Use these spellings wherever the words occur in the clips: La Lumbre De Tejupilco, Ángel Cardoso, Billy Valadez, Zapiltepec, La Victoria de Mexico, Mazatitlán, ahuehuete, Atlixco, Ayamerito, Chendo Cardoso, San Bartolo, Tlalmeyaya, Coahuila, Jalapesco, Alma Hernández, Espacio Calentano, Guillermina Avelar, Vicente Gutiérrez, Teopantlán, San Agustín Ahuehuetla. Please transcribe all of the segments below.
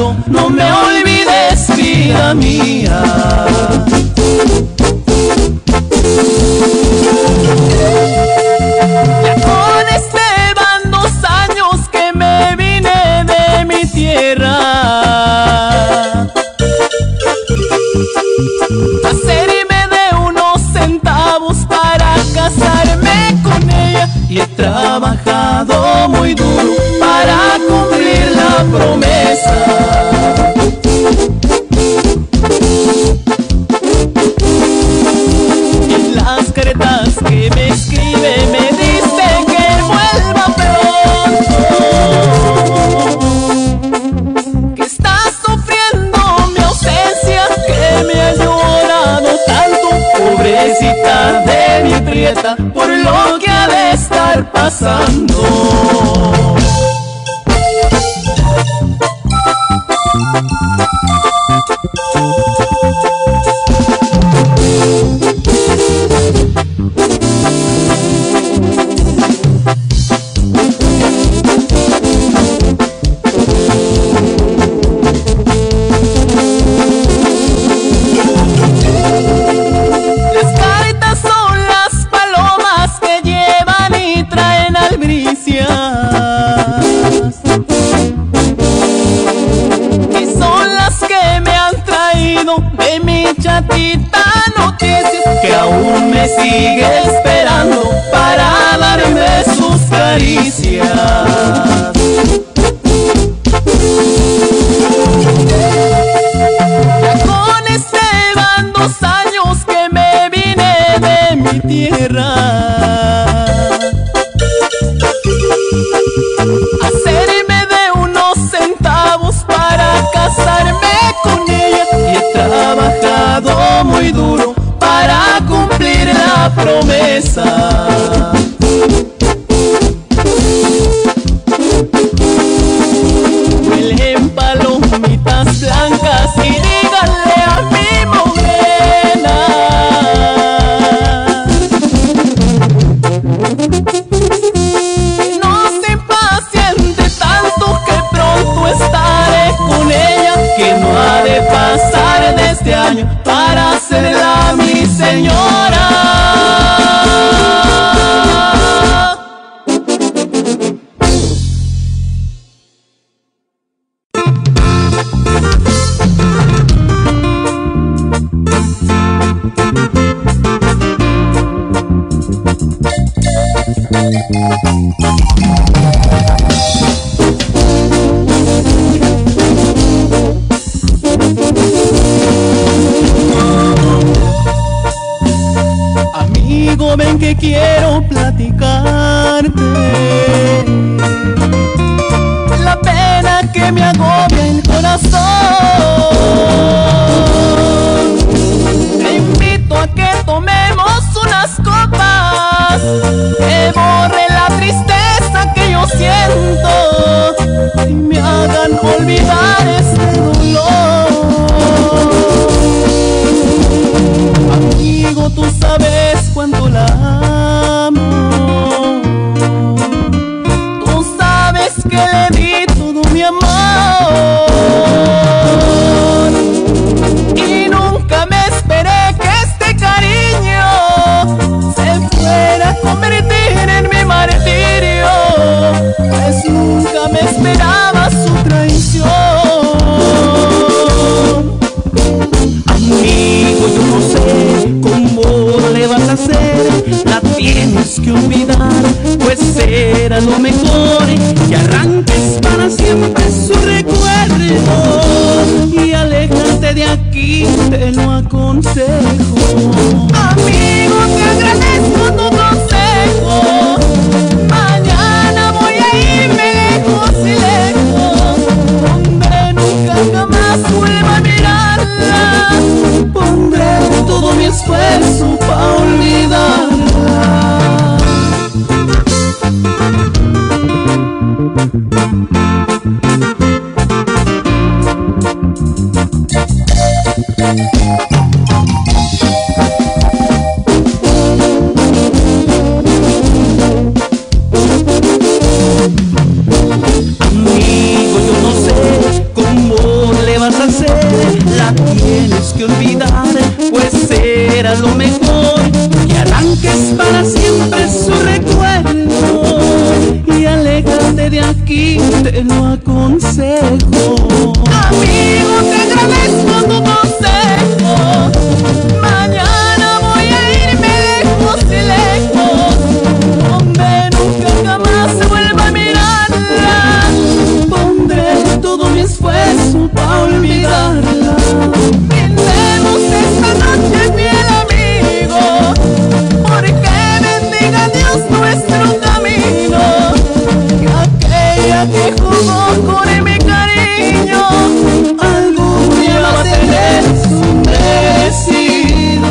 olvidando, no me olvides, vida mía. Ya con este van 2 años que me vine de mi tierra, hacerme de unos centavos para casarme con ella, y he trabajado muy duro para cumplir la promesa. En las cartas que me escribe me dice que vuelva pronto, que estás sufriendo mi ausencia, que me has llorado tanto, pobrecita de mi prieta, por lo que ha de estar pasando. Sigue esperando para darme sus caricias. Ya con este van 2 años que me vine de mi tierra, hacerme de unos centavos para casarme con ella, y he trabajado muy duro para cumplir la promesa. Huelen palomitas blancas y díganle a mi morena que no se impaciente tanto, que pronto estaré con ella, que no ha de pasar de este año para hacerla mi señora. Ven que quiero platicarte la pena que me agobia el corazón. Te invito a que tomemos unas copas, que borre la tristeza que yo siento y me hagan olvidar este dolor. Amigo, tú sabes cuánto la amo, tú sabes que le di todo mi amor, y nunca me esperé que este cariño se fuera a convertir en mi martirio, pues nunca me esperaba su traición. Amigo, yo no sé cómo le vas a hacer, la tienes que olvidar, pues era lo mejor, que arranques para siempre su recuerdo, y aléjate de aquí, te lo aconsejo. Amigo, te agradezco tu consejo, mañana voy a irme lejos y lejos, donde nunca jamás vuelva a mirarla, pondré todo mi esfuerzo para olvidarla. Amigo, yo no sé cómo teníamos que olvidar, pues era lo mejor. Que arranques para siempre su recuerdo y aléjate de aquí, te lo aconsejo. Amigo, te agradezco tu consejo. Mañana voy a irme lejos y lejos, donde nunca jamás se vuelva a mirarla. Pondré todo mi esfuerzo para olvidarla. Brindemos esta noche, fiel amigo, porque bendiga Dios nuestro camino. Que aquella que jugó con mi cariño, algún día la tendré su merecido.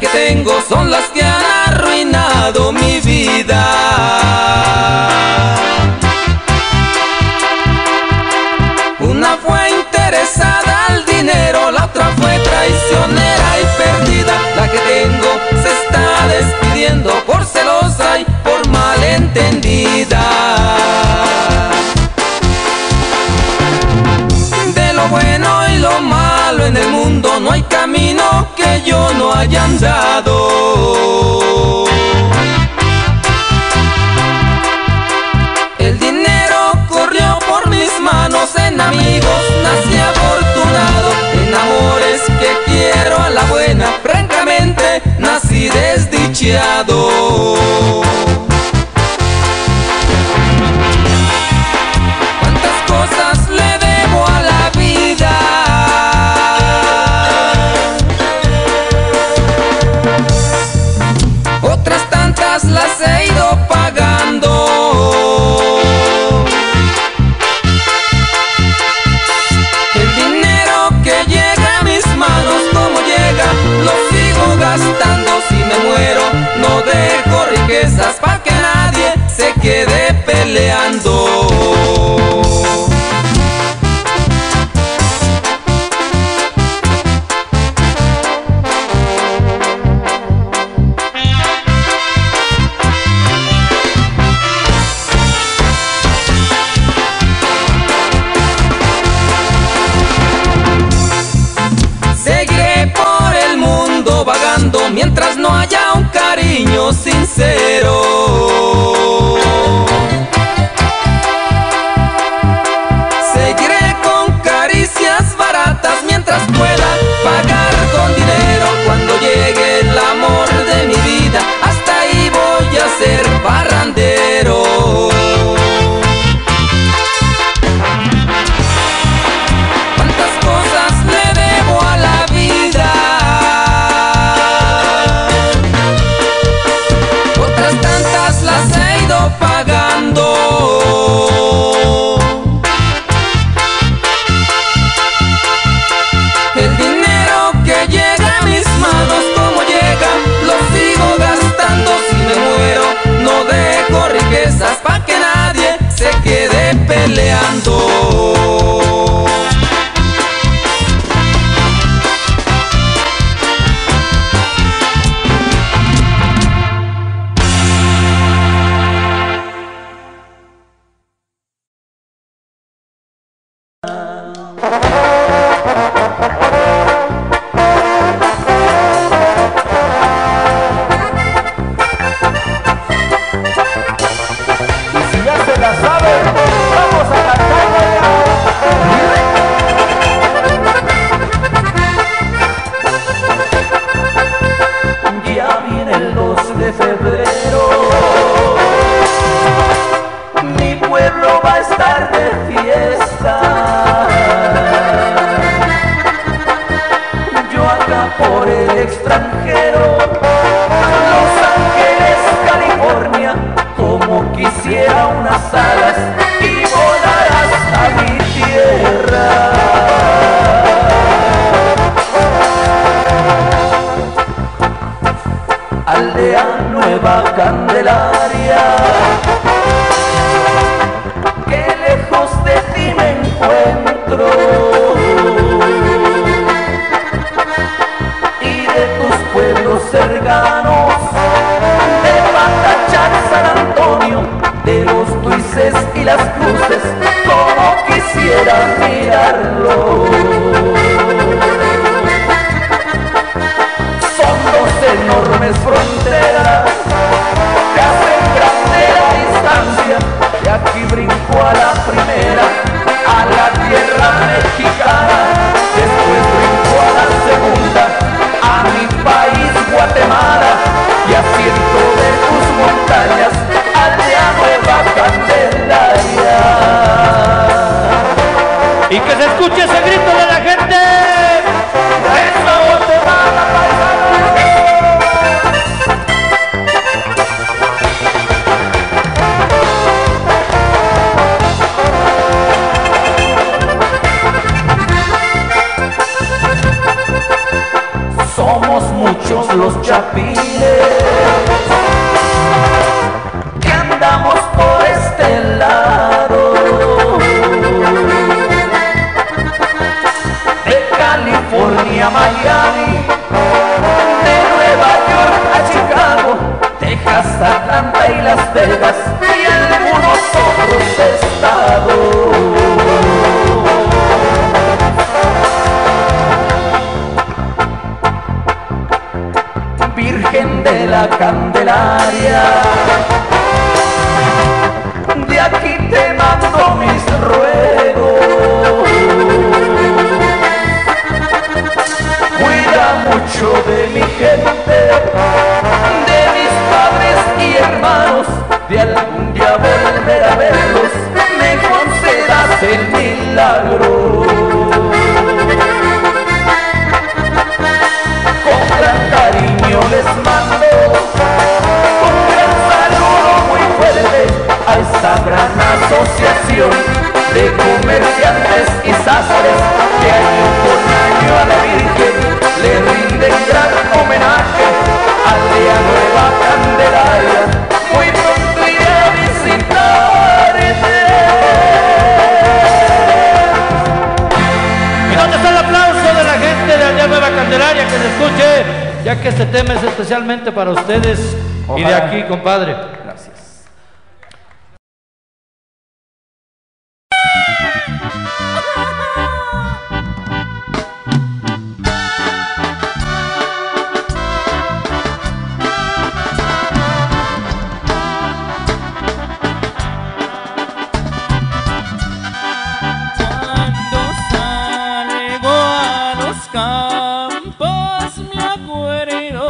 que tengo son las que han arruinado mi vida. Una fue interesada al dinero, la otra fue traicionera y perdida. La que tengo se está despidiendo por celosa y por malentendida. De lo bueno y lo malo en el mundo no hay camino que yo no haya andado. El dinero corrió por mis manos, en amigos nací afortunado, en amores que quiero a la buena, francamente nací desdichado. ¿Cuántas cosas le debo a la vida? Otras tantas las he ido pagando. El dinero que llega a mis manos, como llega, lo sigo gastando. Si me muero, no dejo riquezas para que nadie se quede peleando. Mientras no haya un cariño sincero, seguiré con caricias baratas mientras pueda pagar con dinero. Cuando llegue el amor de mi vida, hasta ahí voy a ser barrandero. El dinero que llega a mis manos, como llega, lo sigo gastando. Si me muero, no dejo riquezas pa' que nadie se quede peleando. somos los chapines que andamos por este lado de California a Miami, de Nueva York a Chicago, Texas, Atlanta y Las Vegas y algunos otros estados. Virgen de la Candelaria, de aquí te mando mis ruegos. Cuida mucho de mi gente, de mis padres y hermanos, de algún día volver a verlos, me concederás el milagro. Les mando un gran saludo muy fuerte a esta gran asociación de comerciantes y sastres que año por año a la Virgen le rinden gran homenaje a la Nueva Candelaria. Muy pronto iré a visitarte. ¿Y dónde está el aplauso de la gente de la Nueva Candelaria que se escuche? Ya que este tema es especialmente para ustedes. Ojalá. Y de aquí, compadre. Gracias. Cuando salgo a los campos me acuerdo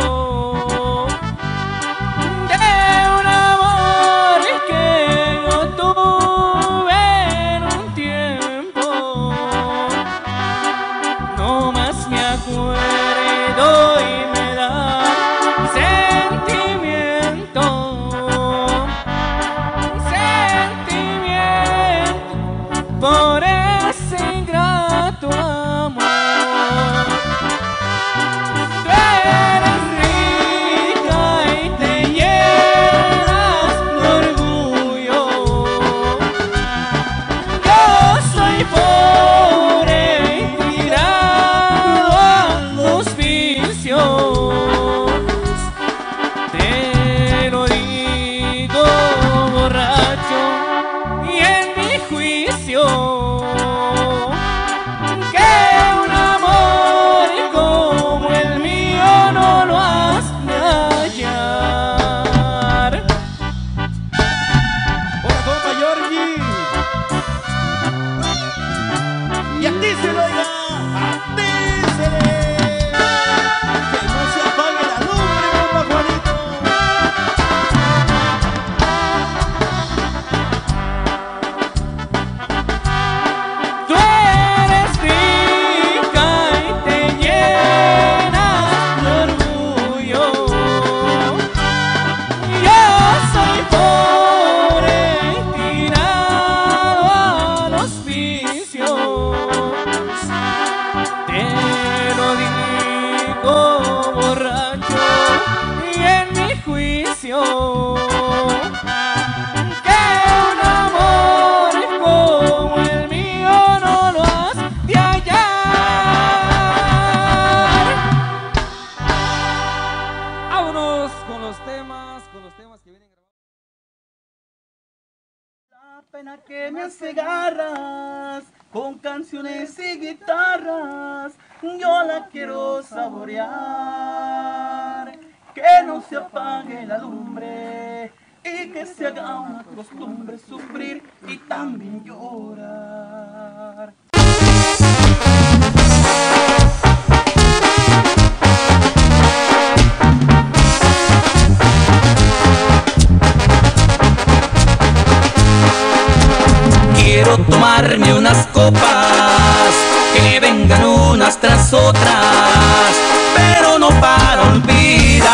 de un amor que yo tuve en un tiempo. No más me acuerdo y me da sentimiento por ese ingrato amor. Que me hace garras con canciones y guitarras, yo la quiero saborear. Que no se apague la lumbre y que se haga una costumbre sufrir y también llorar. Quiero tomarme unas copas, que vengan unas tras otras, pero no para olvidar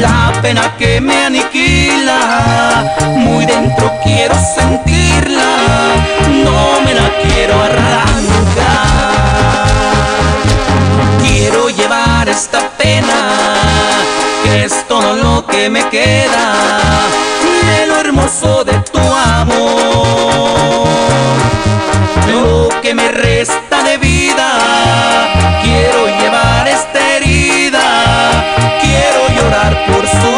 la pena que me aniquila. Muy dentro quiero sentirla, no me la quiero arrancar. Quiero que me queda de lo hermoso de tu amor. Lo que me resta de vida, quiero llevar esta herida, quiero llorar por su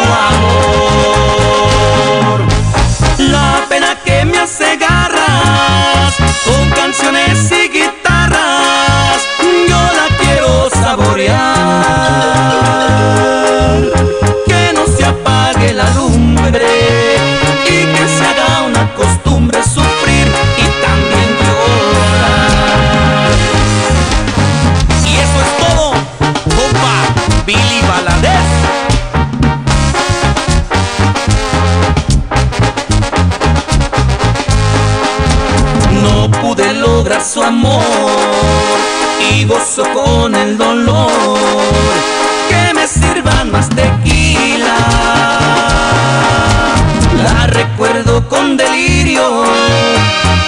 amor. La pena que me hace garras con canciones y guitarras, yo la quiero saborear. Que no se apague la lumbre y que se haga una costumbre sufrir y también llorar. Y eso es todo, compa Billy Valadez. Logra su amor y gozo con el dolor. Que me sirvan más tequila, la recuerdo con delirio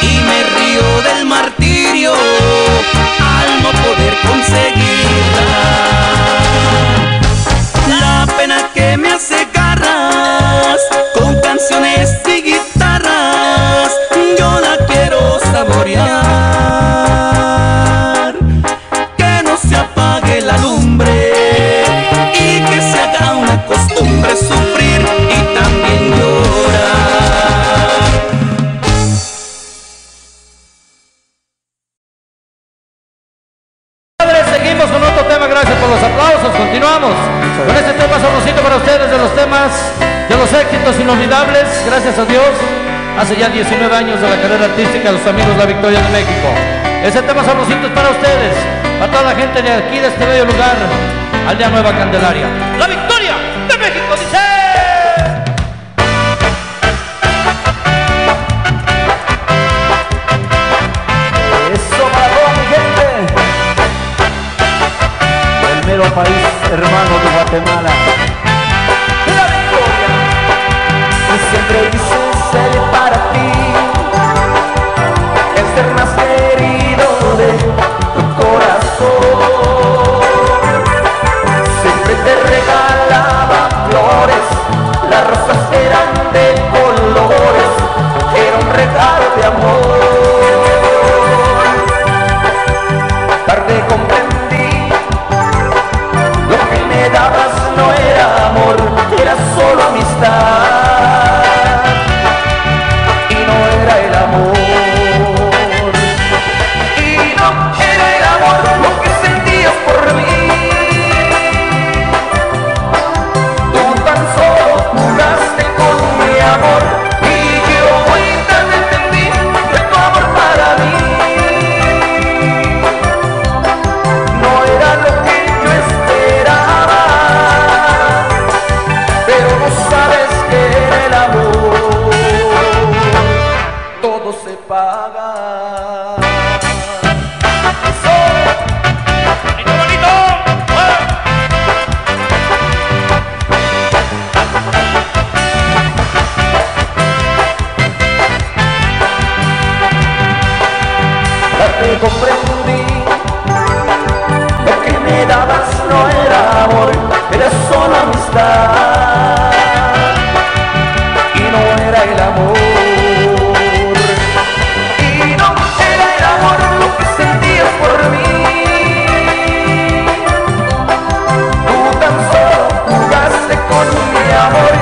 y me río del martirio al no poder conseguirla. La pena que me hace garras con canciones y guitarras, yo la quiero saborear. Que no se apague la lumbre y que se haga una costumbre sufrir y también llorar. Padre, seguimos con otro tema. Gracias por los aplausos. Continuamos con este tema sabrosito para ustedes, de los temas, de los éxitos inolvidables. Gracias a Dios. Hace ya 19 años de la carrera artística de los amigos La Victoria de México. Ese tema sabrosito es para ustedes, para toda la gente de aquí, de este bello lugar, Aldea Nueva Candelaria. La Victoria de México dice. Eso para toda mi gente, el mero país hermano de Guatemala. La Victoria, que siempre hizo para ti, el ser más querido de tu corazón. Siempre te regalaba flores, las rosas eran de colores, era un regalo de amor. Tarde comprendí, lo que me dabas no era amor, era solo amistad. Comprendí, lo que me dabas no era amor, era solo amistad, y no era el amor, y no era el amor lo que sentías por mí. Tú tan solo jugaste con mi amor.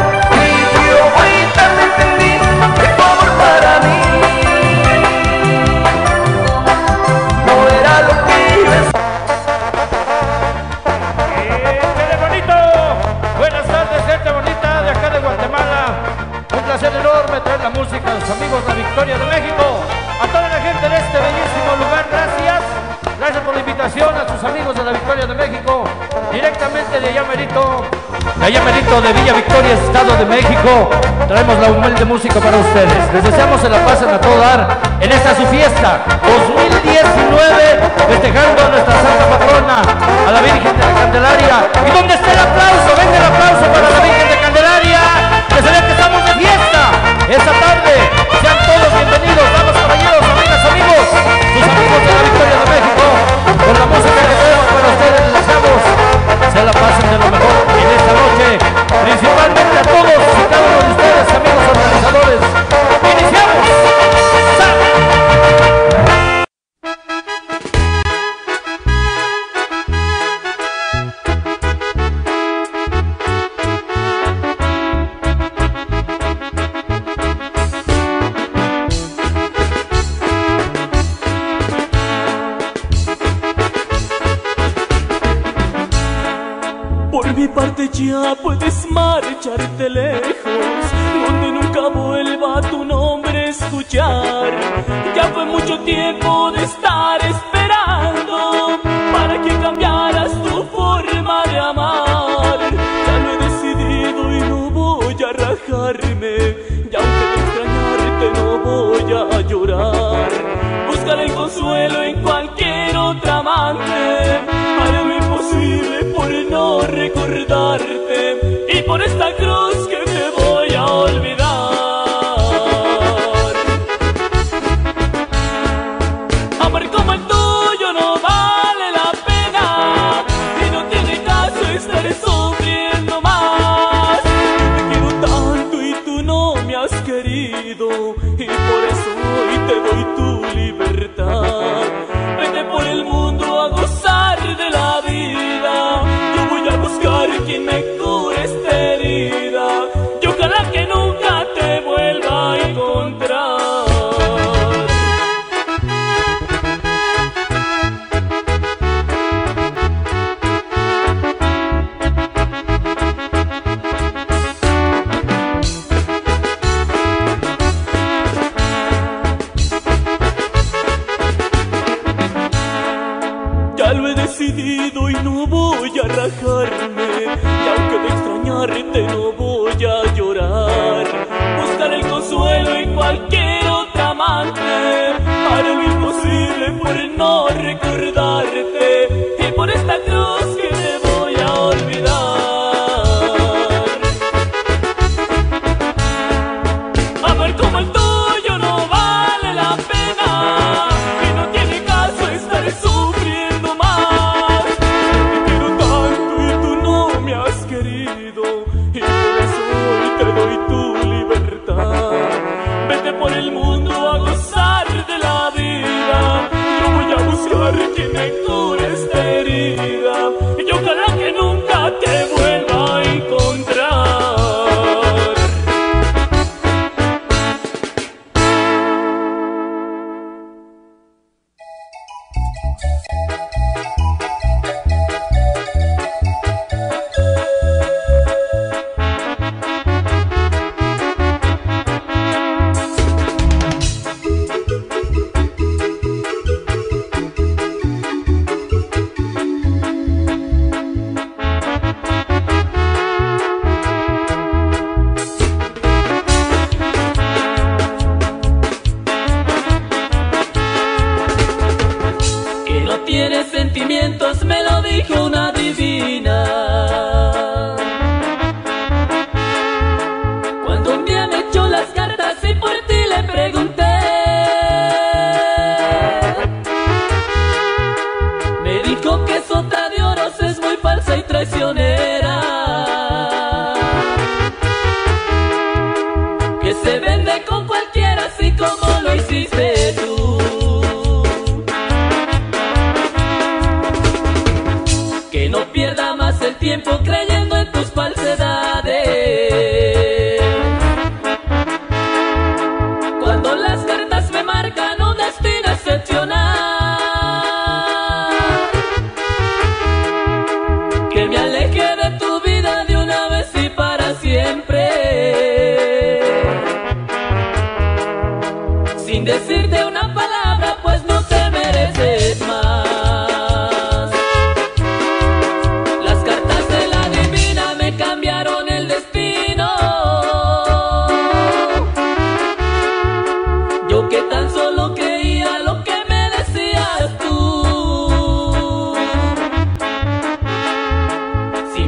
Música a los amigos de La Victoria de México, a toda la gente de este bellísimo lugar, gracias, gracias por la invitación a sus amigos de La Victoria de México, directamente de Ayamerito de Villa Victoria, Estado de México, traemos la humilde música para ustedes, les deseamos que la pasen a todo dar en esta su fiesta 2019, festejando a nuestra santa patrona, a la Virgen de la Candelaria, y donde esté el aplauso, venga el aplauso para la Virgen de Candelaria, que se ve que estamos de fiesta. Esta tarde, sean todos bienvenidos, damas, caballeros, amigas, amigos, sus amigos de La Victoria de México, con la música que tenemos para ustedes, les deseamos, se la pasen de lo mejor en esta noche, principalmente a todos. mi parte ya puedes marcharte lejos, donde nunca vuelva tu nombre a escuchar. Ya fue mucho tiempo de estar esperando para que cambiaras tu forma de amar. Ya lo he decidido y no voy a rajarme, y aunque de extrañarte no voy a llorar. Buscaré el consuelo en cualquier otra amante, por no recordarte y por esta cruz que te voy a olvidar. Amor como el tuyo no vale la pena y no tiene caso estar sufriendo más. Te quiero tanto y tú no me has querido, y por eso hoy te doy tu libertad. Vete por el mundo a gozar de la vida, quien me cure esta herida, y ojalá que nunca te vuelva a encontrar. Ya lo he decidido y no voy a rajarme, y aunque de extrañarte no voy a llorar. Buscar el consuelo en cualquier otra amante, haré lo imposible por no recordarte y por esta cruz que te voy a olvidar. A ver cómo el tuyo no vale la pena y no tiene caso estar sufriendo más. Y por eso hoy te doy tu libertad. Vete por el mundo a gozar de la vida, yo voy a buscar quien me cure esta herida, y ojalá que nunca te vuelva a encontrar. Tienes sentimientos, me lo dijo una divina, cuando un día me echó las cartas y por ti le pregunté. Me dijo que Sota de Oros es muy falsa y traicionera, que se vende con cualquiera, así como lo hiciste tú. No pierda más el tiempo creyendo en tus falsedades. Cuando las cartas me marcan un destino excepcional, que me aleje de tu vida de una vez y para siempre. Sin decirte una palabra, pues no te mereces más.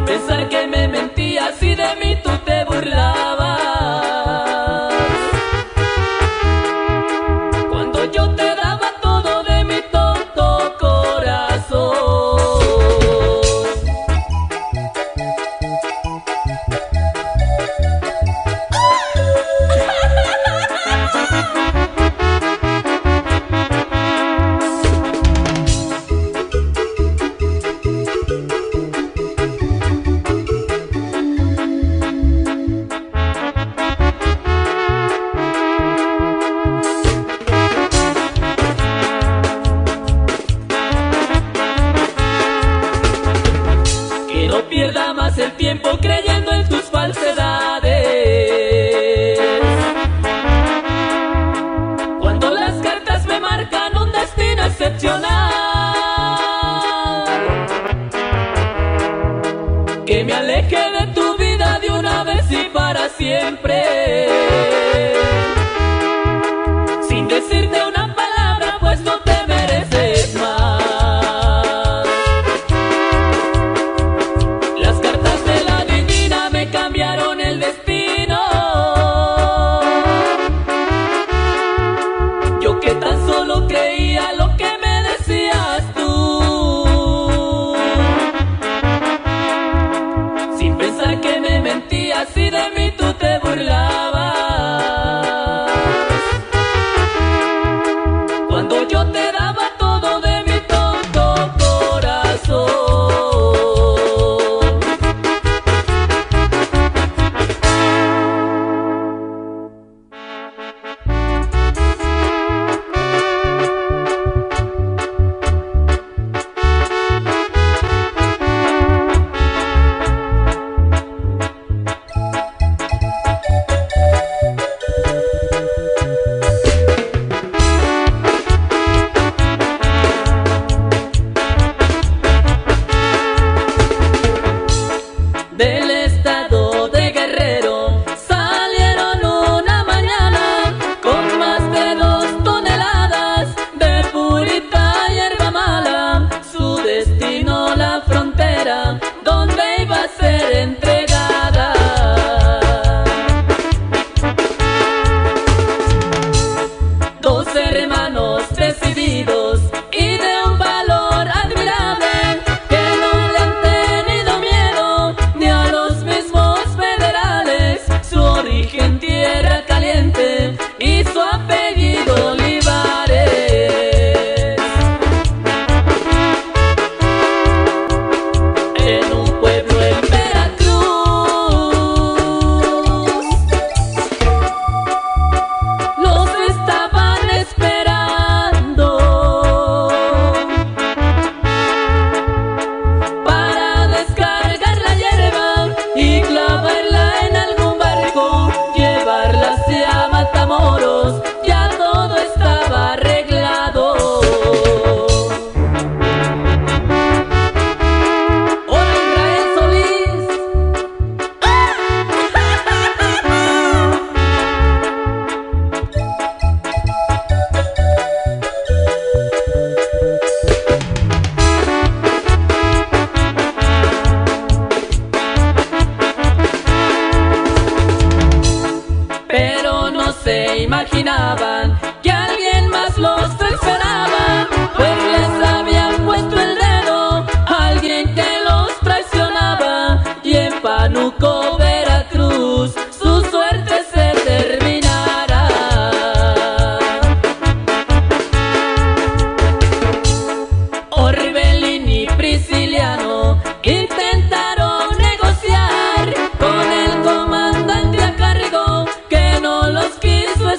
Pensar que me mentías y de mí tú te burlabas, cuando yo te daba todo de mi tonto corazón. Pierda más pasa el tiempo creyendo en tus falsedades. Cuando las cartas me marcan un destino excepcional, que me aleje de tu vida de una vez y para siempre. Sin decirte una palabra, pues no te mereces más.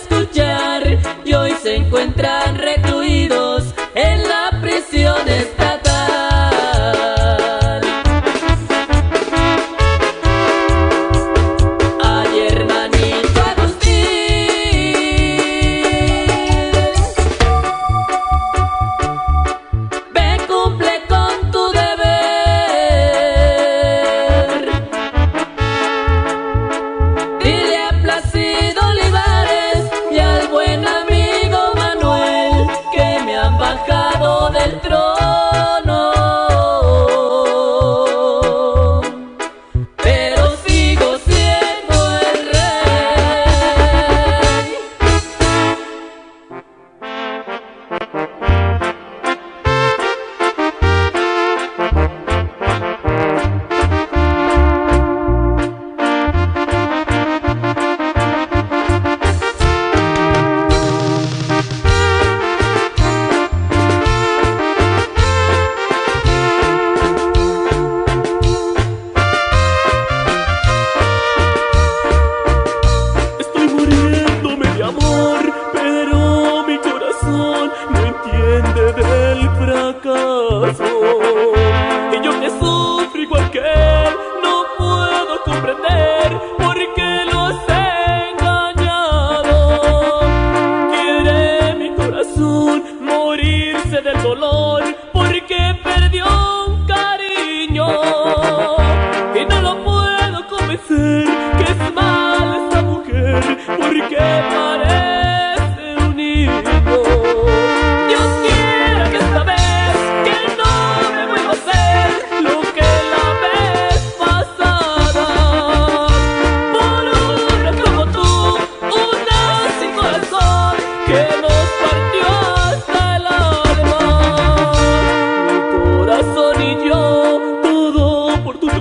Escuchar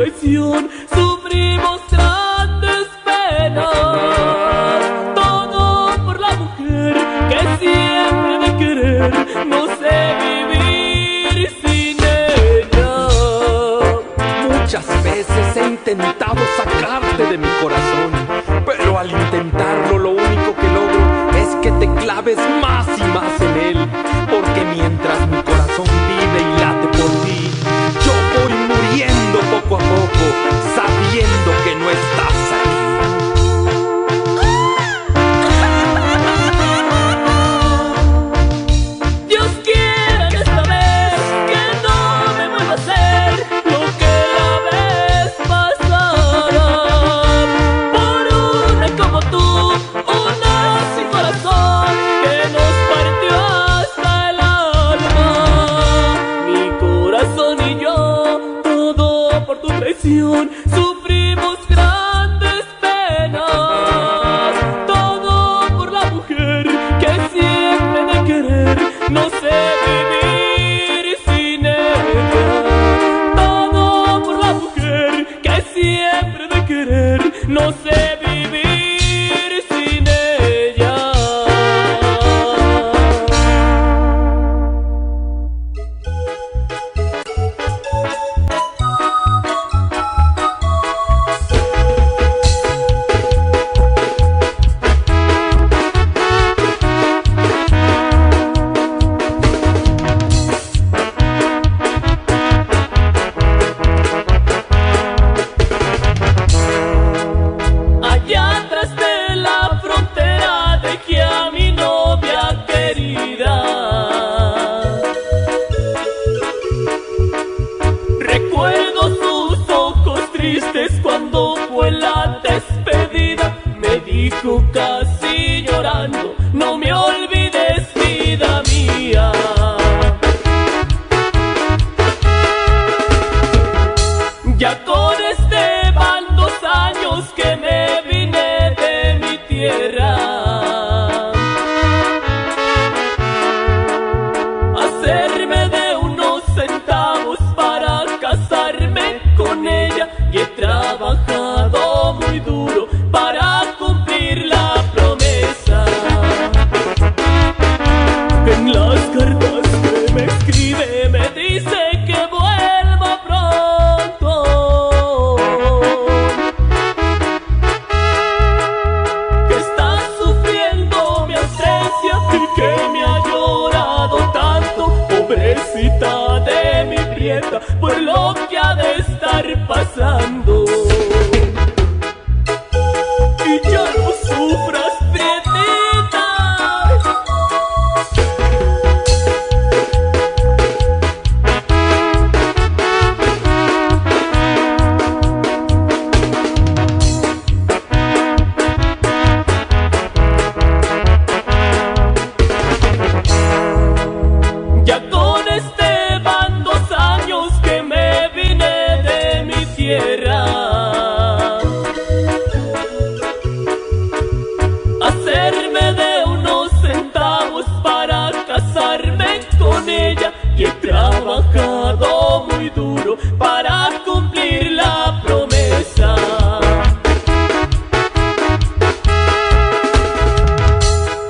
traición, sufrimos grandes penas. Todo por la mujer que siempre de querer no sé vivir sin ella. Muchas veces he intentado sacarte de mi corazón, pero al intentarlo lo único que logro es que te claves más y más en él. Porque mientras mi corazón vive y late por ti, yo voy muriendo poco a poco, sabiendo que no estás aquí. Sufrimos grandes penas, todo por la mujer que siempre de querer no sé vivir sin ella. Todo por la mujer que siempre de querer no sé vivir sin ella. Cuando fue la despedida, me dijo casi llorando: no me olvides, vida mía. Ya con este van 2 años que me vine de mi tierra. Hacerme de unos centavos para casarme con ella. Y he trabajado muy duro para cumplir la promesa. En las cartas que me escribe me dice que vuelva pronto, que está sufriendo mi ausencia y que me ha llorado tanto, pobrecita de mi prieta, por lo que ha de estar pasando. Y ya no sufras, prietita. Ya con este hacerme de unos centavos para casarme con ella, y he trabajado muy duro para cumplir la promesa.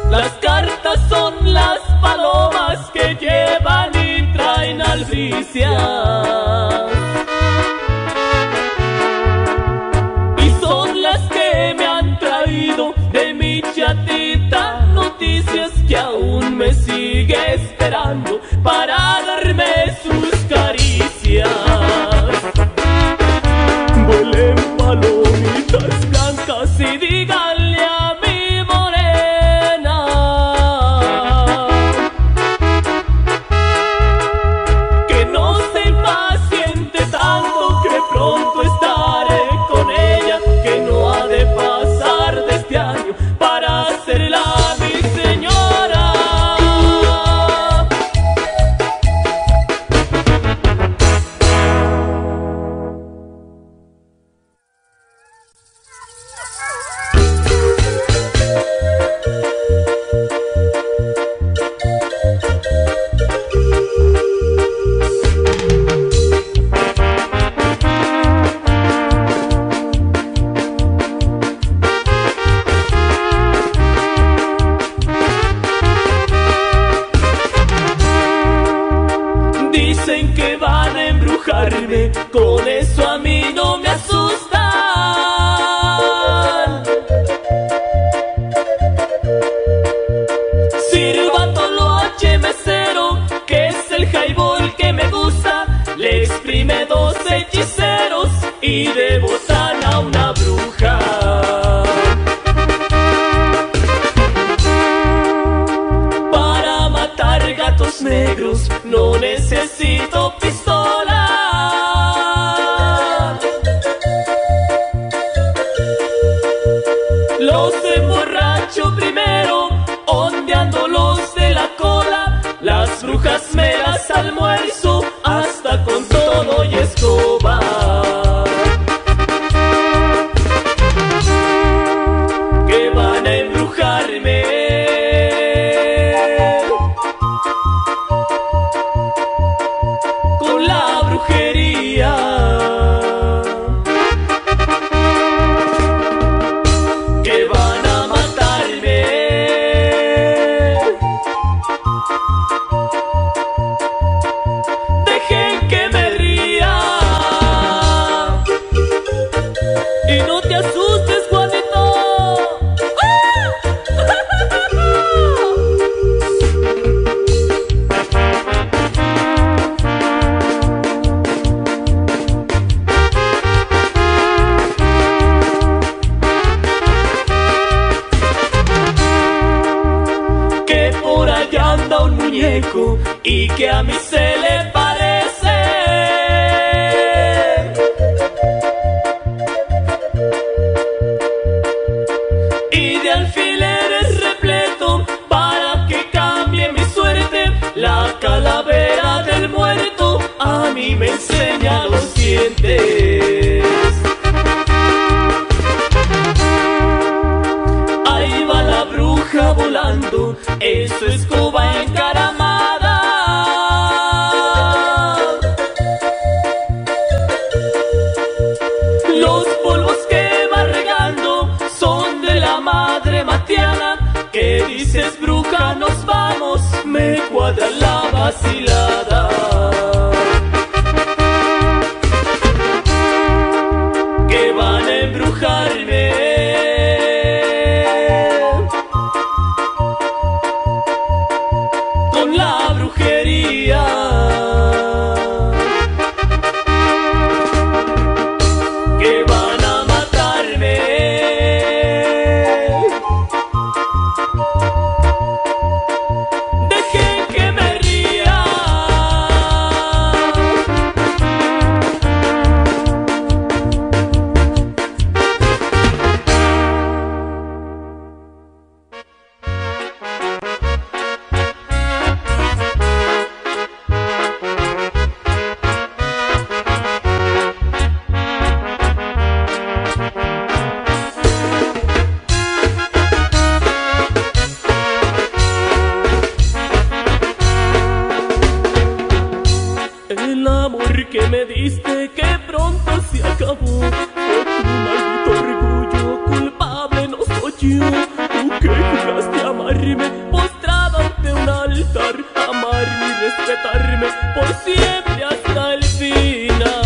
Las cartas son las palomas que llevan y traen albricias, chatita, noticias que aún me sigue esperando para darme sus caricias. leve, con eso a mí no me asustan. Sirvándolo H mesero, que es el highball que me gusta, le exprime dos hechiceros y de botana una bruja. Para matar gatos negros no necesito pistola. Los emborracho primero, ondeándolos de la cola. Las brujas me las almuerzo hasta con todo y escoba. Que van a embrujarme. Y que a mí se le parece, y de alfileres repleto para que cambie mi suerte. La calavera del muerto a mí me enseña los dientes. Ahí va la bruja volando, eso es escoba encaramada. ¿Qué dices, bruja? Nos vamos, me cuadra la vacilada. Que van a embrujarme, con la brujería. Que van a matarme. El amor que me diste, que pronto se acabó. Por tu maldito orgullo, culpable no soy yo. Tú que juraste amarme, postrado ante un altar, amarme y respetarme por siempre hasta el final.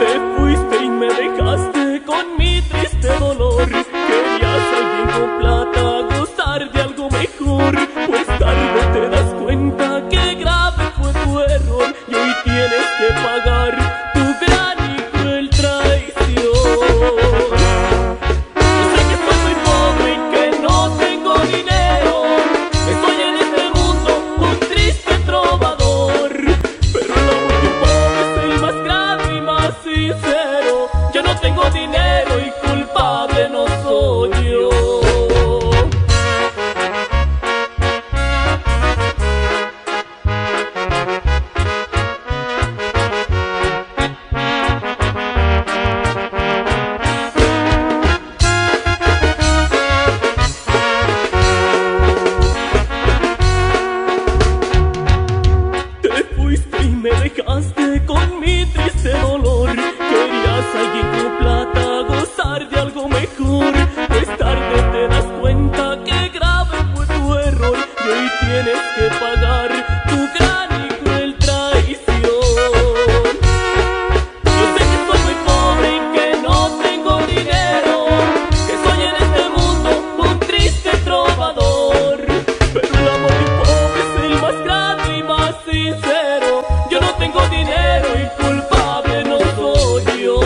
Te fuiste y me dejaste con mi triste dolor. Querías a alguien con plata, gozar de algo mejor, pues tarde te das cuenta que grave fue tu error y hoy tienes que pagar tu gran y cruel traición. Yo sé que soy muy pobre y que no tengo dinero, estoy en este mundo un triste trovador, pero el amor de tu padre es el más grave y más sincero. Yo no tengo dinero y culpable no soy yo. Con mi triste dolor, querías a alguien con plata, gozar de algo mejor, pues tarde te das cuenta que grave fue tu error y hoy tienes que pagar tu gran y cruel yo no tengo dinero y culpable no soy yo.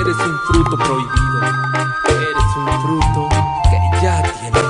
Eres un fruto prohibido, eres un fruto que ya tiene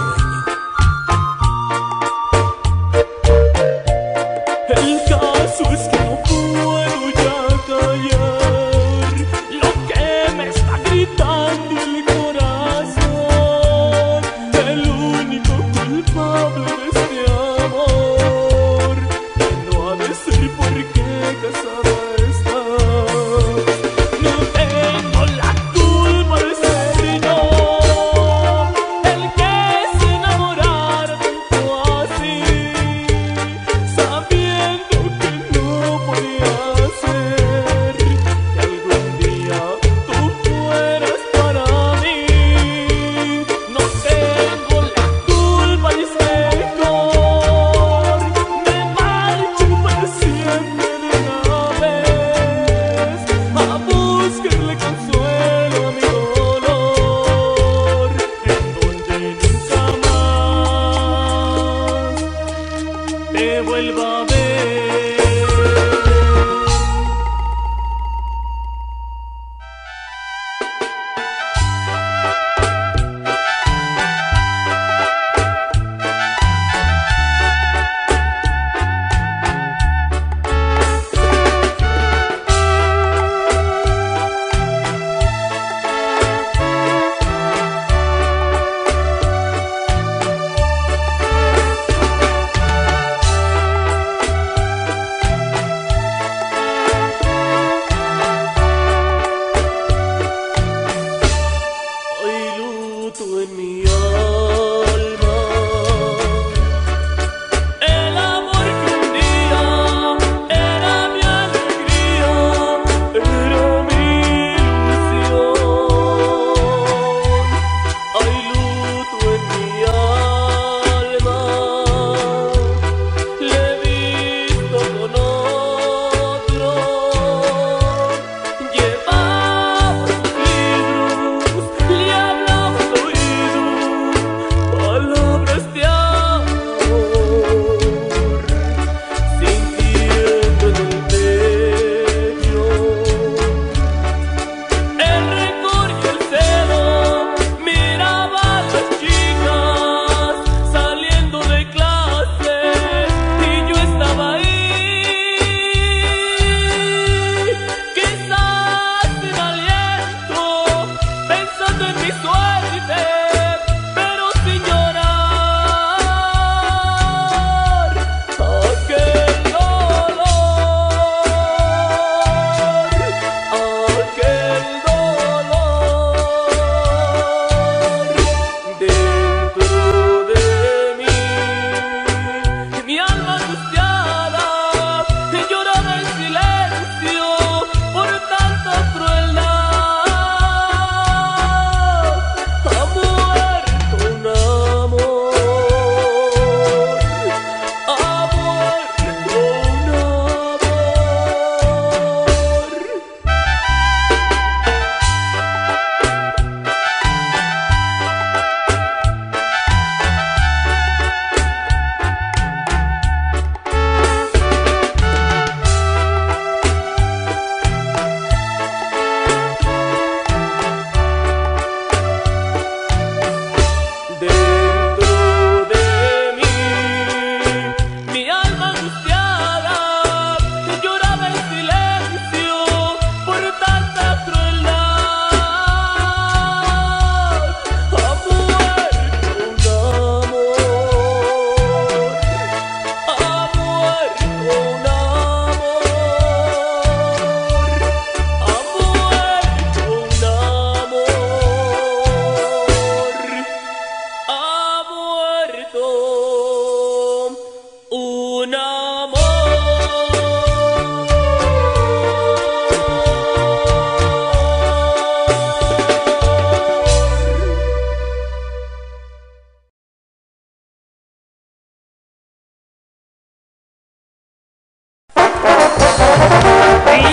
Y ya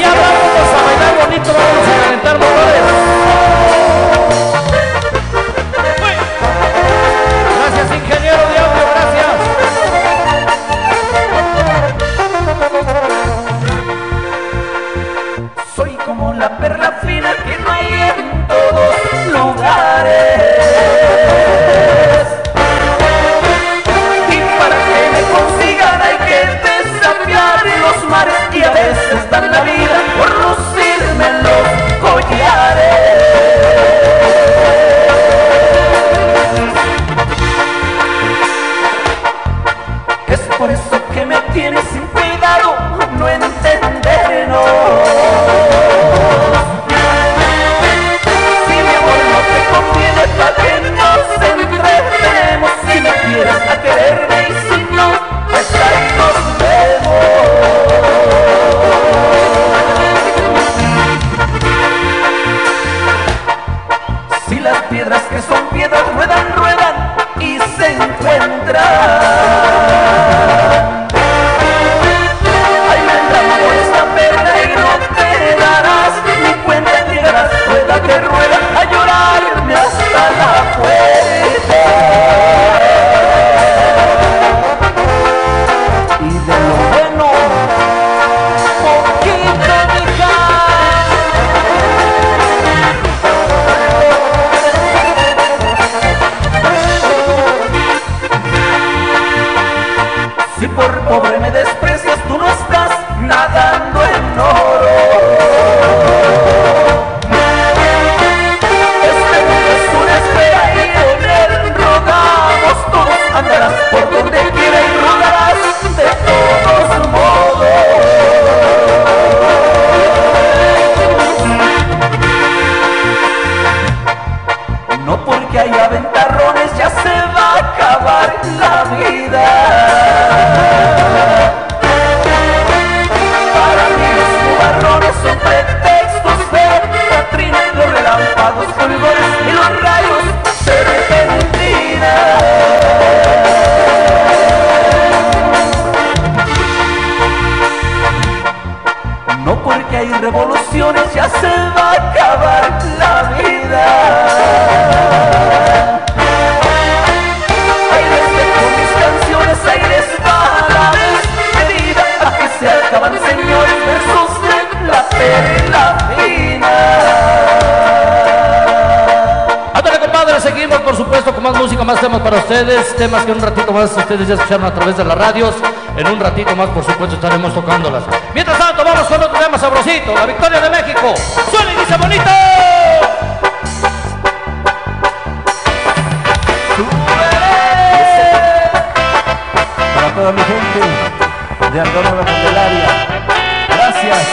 vamos a bailar bonito, vamos a calentar motores. Gracias, ingeniero de audio, gracias. Soy como la perla fina que no hay en todos lugares. Y para que me consigan hay que desafiar los mares, y a veces dan la vida por lucirme en los collares. Es por eso que me tienes sin cuidado, no entendernos. Temas que en un ratito más ustedes ya escucharon a través de las radios. En un ratito más, por supuesto, estaremos tocándolas. Mientras tanto, vamos con otro tema sabrosito, La Victoria de México. Suena y dice bonito. Para toda mi gente de Antonio La Candelaria. Gracias.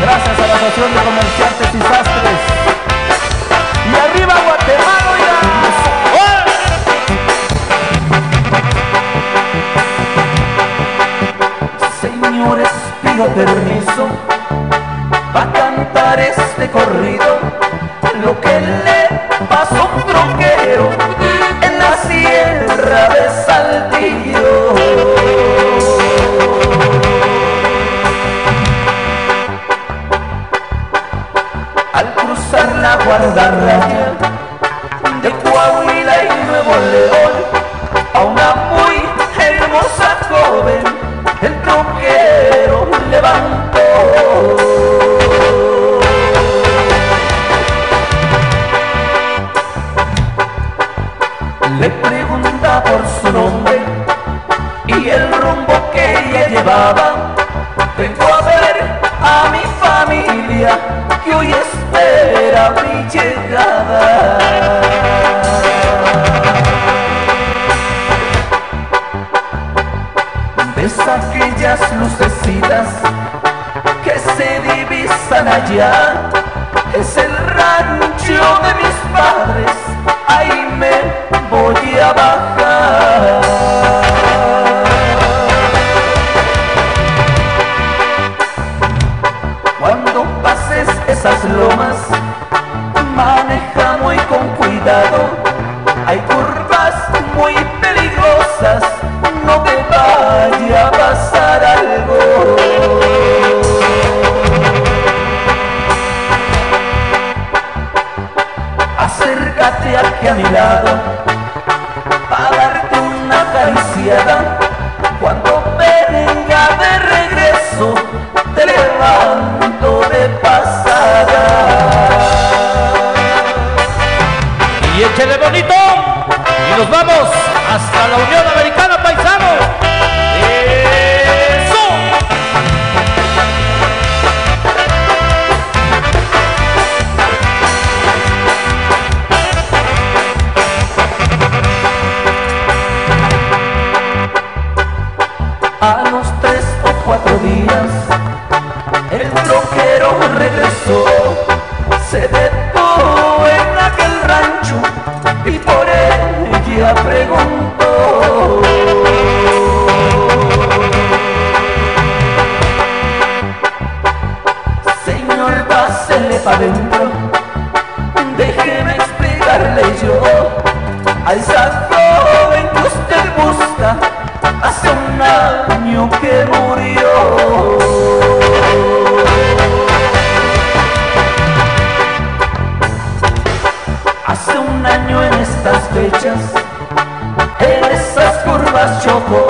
Gracias a la Asociación de Comerciantes y Sastres. Y arriba Guatemala. Señores, pido permiso para cantar este corrido, lo que le pasó a un troquero en la sierra de Saltillo. Al cruzar la guardarraya de Coahuila y Nuevo León, a una muy hermosa joven el troquero levantó. Le pregunta por su nombre y el rumbo que ella llevaba. Vengo a ver a mi familia que hoy espera mi llegada. Aquellas lucecitas que se divisan allá, es el rancho de mis padres, ahí me voy a bajar. Cuando pases esas lomas, maneja muy con cuidado, hay curvas muy peligrosas, no te vaya a pasar algo. hasta la Unión Americana, paisano. ¡Eso! A los 3 o 4 días el troquero regresó, se detuvo en aquel rancho y por ella preguntó. Señor, pásele pa' dentro, déjeme explicarle yo a esa joven que usted busca, hace un año que murió. Hace un año en estas fechas, en esas curvas chocó,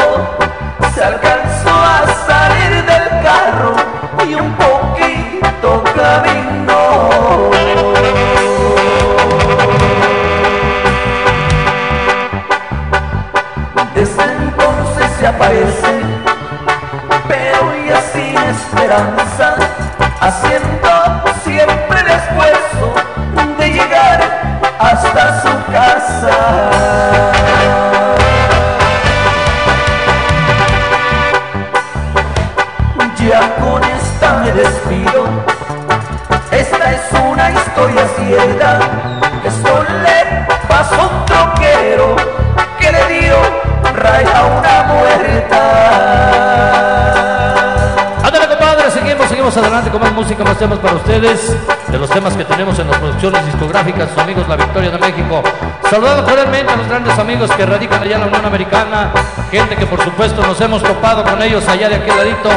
se alcanzó a salir del carro y un poquito caminó. Desde entonces se aparece, pero ya sin esperanza, haciendo siempre el esfuerzo de llegar hasta su casa. Ya con esta me despido, esta es una historia cierta que solo le pasó a un troquero que le dio raya a una muerta. Ándale, compadre, seguimos adelante con más música, más temas para ustedes, de los temas que tenemos en las producciones discográficas, sus amigos La Victoria de México. Saludando cordialmente a los grandes amigos que radican allá en la Unión Americana, gente que por supuesto nos hemos topado con ellos allá de aquel ladito,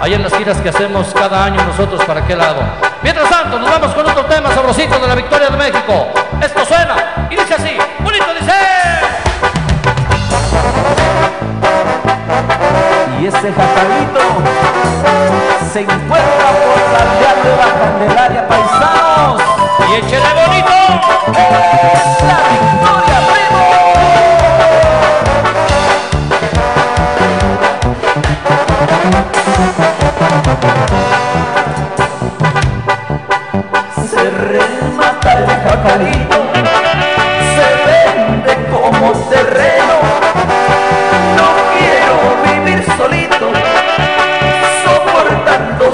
allá en las giras que hacemos cada año nosotros para aquel lado. Mientras tanto, nos vamos con otro tema sabrosito de La Victoria de México. Esto suena y dice así, bonito dice. Y ese jacalito se encuentra por la aldea de la Candelaria, paisanos. Y échele bonito. La Victoria, primo. Se remata el jacalito, se vende como terreno. No quiero vivir solito, soportando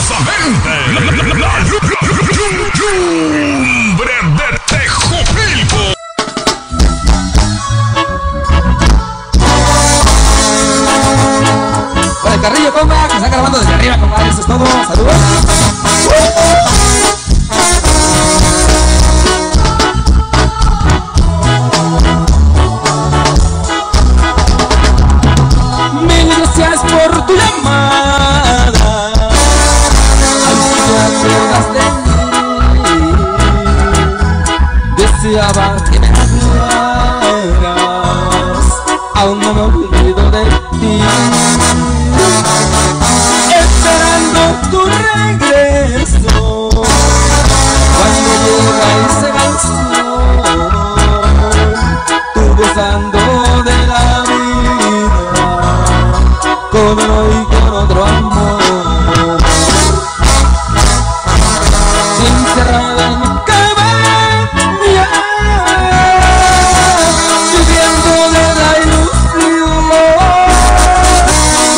Orgullosamente, la lumbre de Tejupilco. Para el carrillo, compa, que están grabando desde arriba, compa. Eso es todo, saludos. Mil gracias por tu llamada. Ay, si te acuerdas de mí, deseaba que me hablaras. Aún no me olvido de ti, esperando tu regreso. Cuando llega y se va el sol, tú gozando de la vida con uno y con otro amor, encerrada en mi cabaña, viviendo de la ilusión.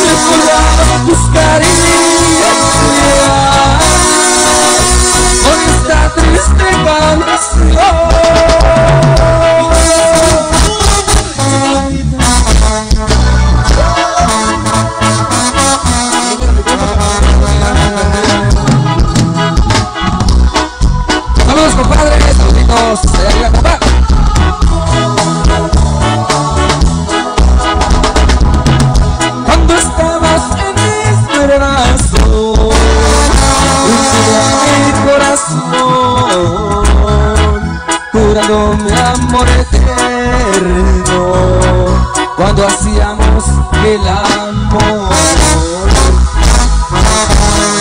Recordaba tus caricias con esta triste canción. Saludos, compadres, saluditos, de arriba, compadre. Curando mi amor eterno, cuando hacíamos el amor,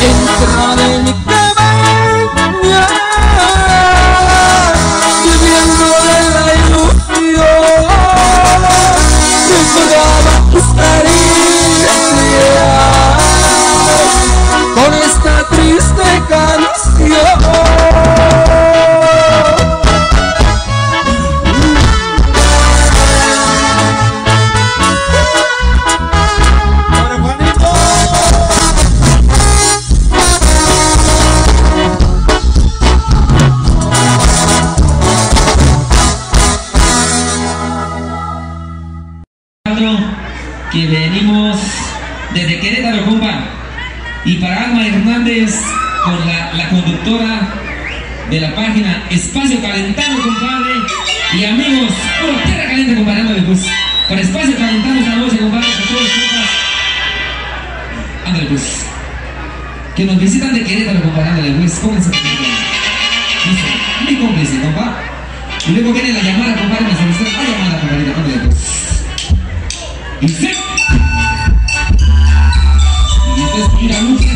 encerrada en mi cabaña, viviendo de la ilusión. Recordaba tus caricias con esta triste canción. Que venimos desde Querétaro, compa, y para Alma Hernández con la conductora de la página Espacio Calentano, compadre, y amigos, por tierra caliente, compadre, pues, para Espacio Calentano esta noche, compadre, para todos, compa, ándale pues, que nos visitan de Querétaro, compadre, ándale pues, cómense, compadre, mi cómplice, compadre, y luego viene la llamada, compadre, me solicita la llamada, compadre, ándale pues. Y se... Y la luz que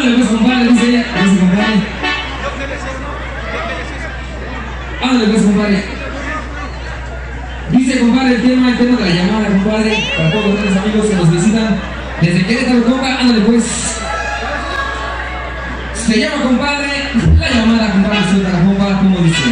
Ándale pues, compadre, dice ella. Dice, compadre. Ándale pues, compadre. Dice, compadre, el tema de la llamada, compadre. Para todos los amigos que nos visitan desde Querétaro, compa, ándale pues. Se llama, compadre, la llamada, compadre. Suelta la bomba, como dice.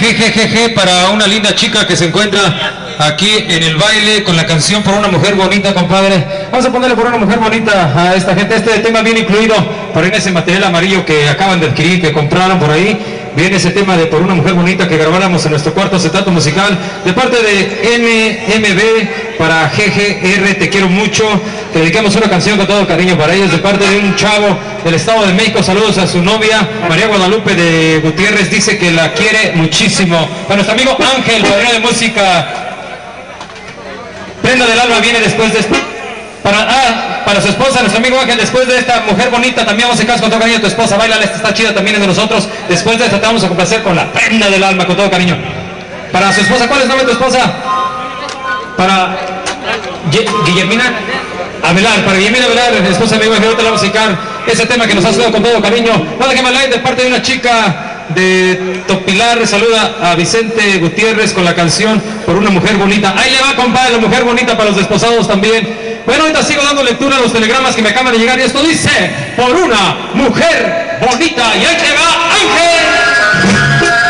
GGGG para una linda chica que se encuentra aquí en el baile con la canción Por una mujer bonita, compadre. Vamos a ponerle Por una mujer bonita a esta gente. Este tema viene incluido por en ese material amarillo que acaban de adquirir, que compraron por ahí. Viene ese tema de Por una mujer bonita que grabáramos en nuestro cuarto acetato musical de parte de NMB para GGR, te quiero mucho. Te dedicamos una canción con todo cariño para ellos de parte de un chavo del Estado de México. Saludos a su novia María Guadalupe de Gutiérrez, dice que la quiere muchísimo. Para nuestro amigo Ángel, padrino de música. Prenda del alma viene después de esto. Para su esposa, nuestro amigo Ángel, después de esta mujer bonita, también vamos a casar con todo cariño a tu esposa, bailala, esta está chida, también es de nosotros. Después de esta te vamos a complacer con La Prenda del alma, con todo cariño. Para su esposa, ¿cuál es el nombre de tu esposa? Para Guillermina Avelar, para Guillermina Avelar, esposa de mi amigo, ahorita la vamos a dedicar ese tema que nos ha salido con todo cariño. Nada que me like de parte de una chica de Topilar, saluda a Vicente Gutiérrez con la canción Por una mujer bonita. Ahí le va, compadre, La mujer bonita para los desposados también. Bueno, ahorita sigo dando lectura a los telegramas que me acaban de llegar y esto dice Por una mujer bonita. Y ahí te va, Ángel. Los brazos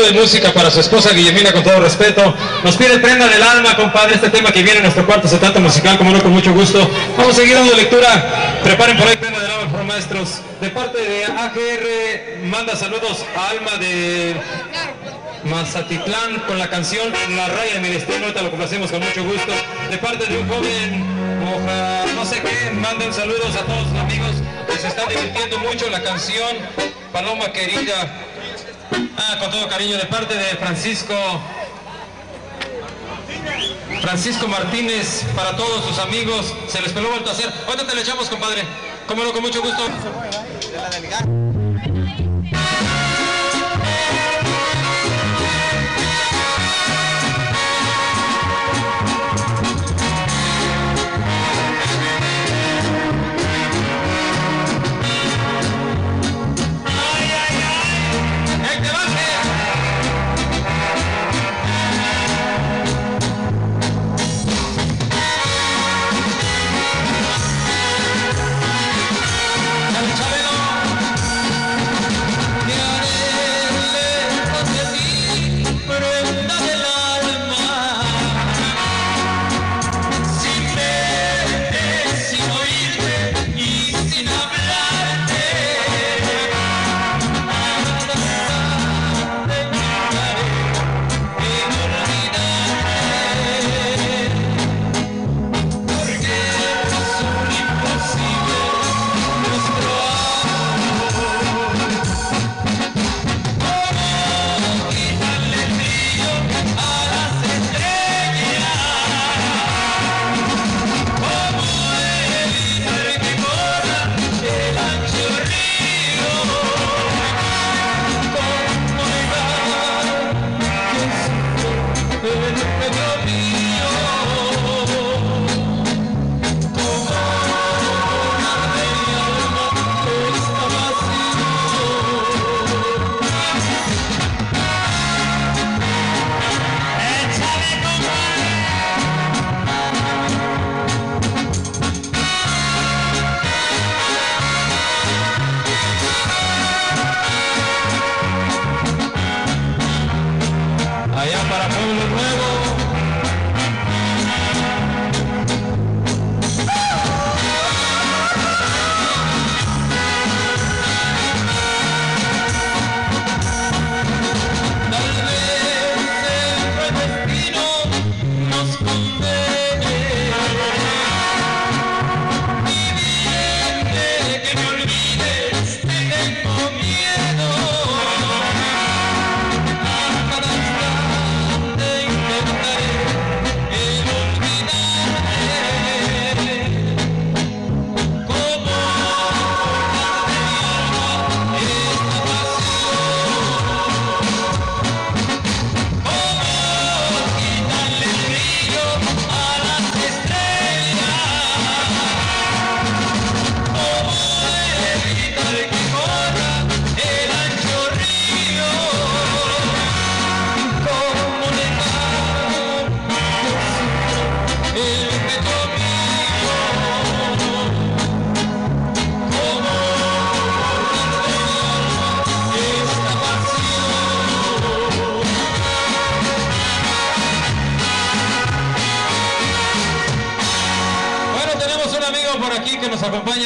contenido y música para su esposa Guillermina, con todo respeto. Nos pide Prenda del Alma, compadre, este tema que viene en nuestro cuarto acetato musical, como no, con mucho gusto. Vamos a seguir dando lectura. Preparen por ahí Prenda del Alma, por maestros. De parte de AGR, manda saludos a Alma de Mazatitlán con la canción La Raya de mi Destino. Ahorita lo complacemos con mucho gusto. De parte de un joven, Moja, no sé qué, manden saludos a todos los amigos que se están divirtiendo mucho la canción Paloma Querida. Ah, con todo cariño, de parte de Francisco Martínez, para todos sus amigos. Se les peló vuelto a hacer. Ahorita te le echamos, compadre. Cómelo, con mucho gusto.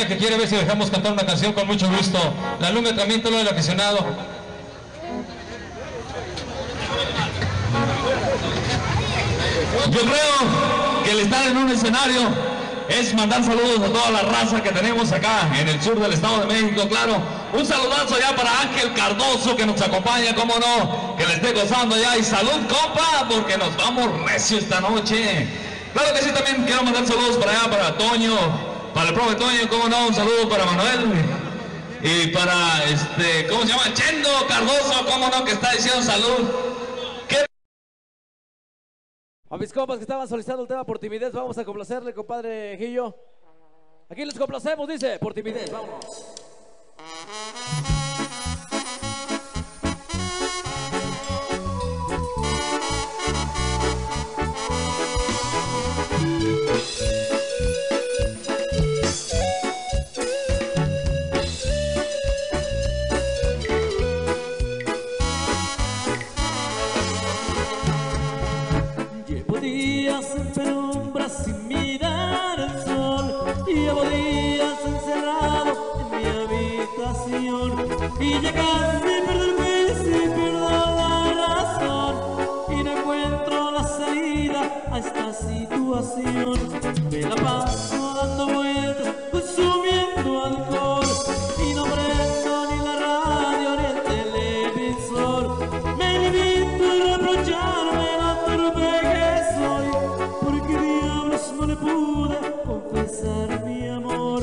Que quiere ver si dejamos cantar una canción con mucho gusto. La lumbre también, todo lo del aficionado. Yo creo que el estar en un escenario es mandar saludos a toda la raza que tenemos acá en el sur del Estado de México, claro. Un saludazo ya para Ángel Cardoso, que nos acompaña, cómo no, que le esté gozando ya. Y salud, compa, porque nos vamos recio esta noche. Claro que sí, también quiero mandar saludos para allá, para Toño, para el profe Toño, cómo no, un saludo para Manuel y para ¿cómo se llama? Chendo Cardoso, cómo no, que está diciendo salud. ¿Qué? A mis compas que estaban solicitando el tema por timidez, vamos a complacerle, compadre Gillo. Aquí les complacemos, dice, por timidez, vámonos. horas sin mirar el sol. Llevo días encerrado en mi habitación y ya casi pierdo el juicio y pierdo la razón, y no encuentro la salida a esta situación. Me la paso dando vueltas, consumiendo alcohol, y no prendo ni la radio ni el televisor. Me limito a reprocharme la torpe que soy, porque diablos no le pude confesar mi amor,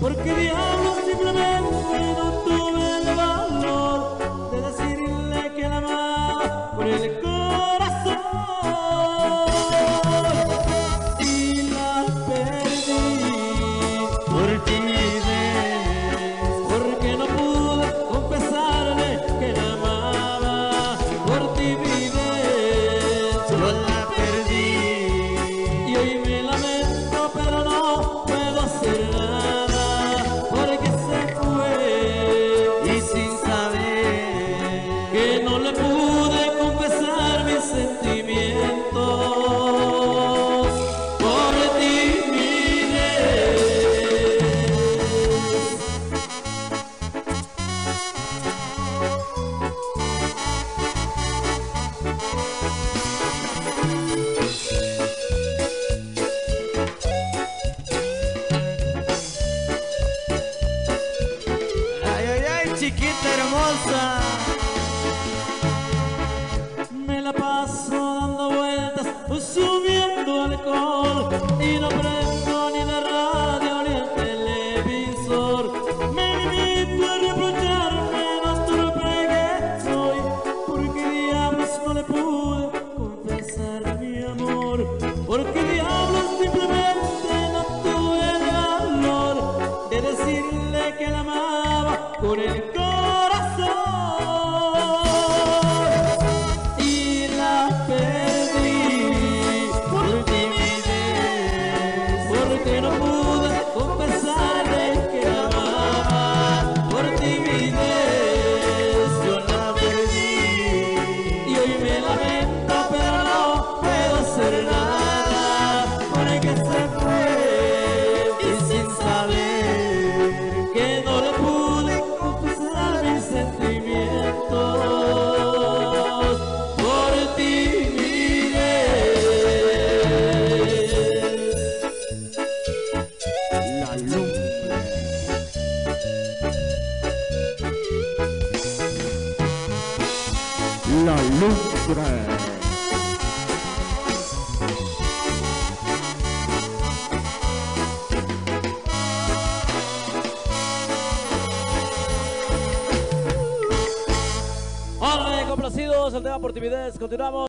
porque diablos simplemente no tuve el valor de decirle que la amaba por el corazón. Y la perdí por ti, ves, porque no pude confesarle que la amaba por ti, ves, yo la perdí y hoy me lamento, pero no puedo hacer nada porque se fue y sin saber que no le pude confesar mis sentimientos. Chiquita hermosa, me la paso dando vueltas, consumiendo alcohol, y no prendo ni la radio ni el televisor. Me limito a reprocharme lo torpe que soy, porque diablos no le pude confesar mi amor, porque diablos simplemente no tuve el valor de decirle que la amaba con el que no pude confesarle que la amaba por timidez. Yo la perdí y hoy me lamento, pero no puedo hacer nada porque se fue y sin saber que no le pude confesar mis sentimientos por timidez. La lumbre. Hola, complacidos, el tema por timidez, continuamos.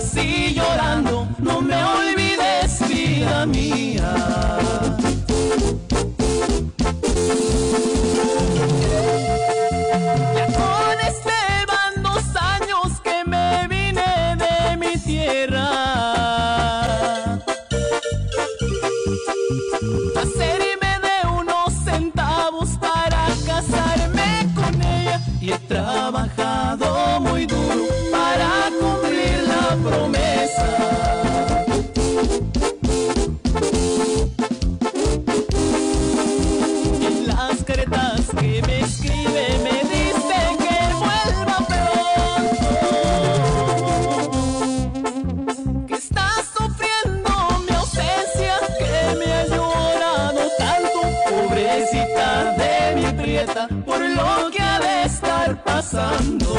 Así llorando, no me olvides, vida mía. Ya con este van 2 años que me vine de mi tierra. Hacerme de unos centavos para casarme con ella, y he trabajado muy duro para cumplir la promesa. En las cartas que me escribe me dice que vuelva pronto, que está sufriendo mi ausencia, que me ha llorado tanto, pobrecita de mi prieta, por lo que ha de estar pasando.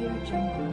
Audio Jungle.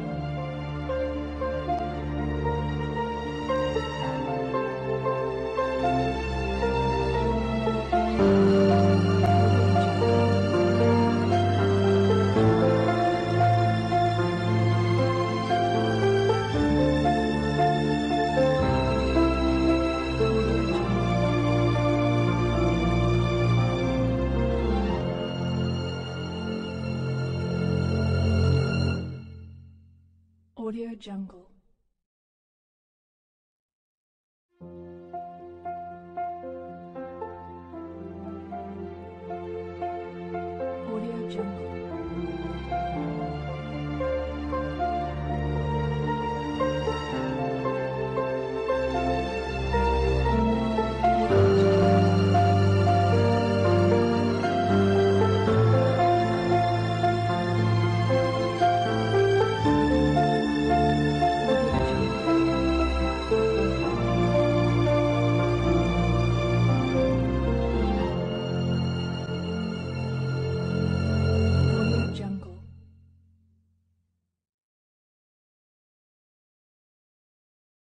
Audio Jungle. Audio Jungle.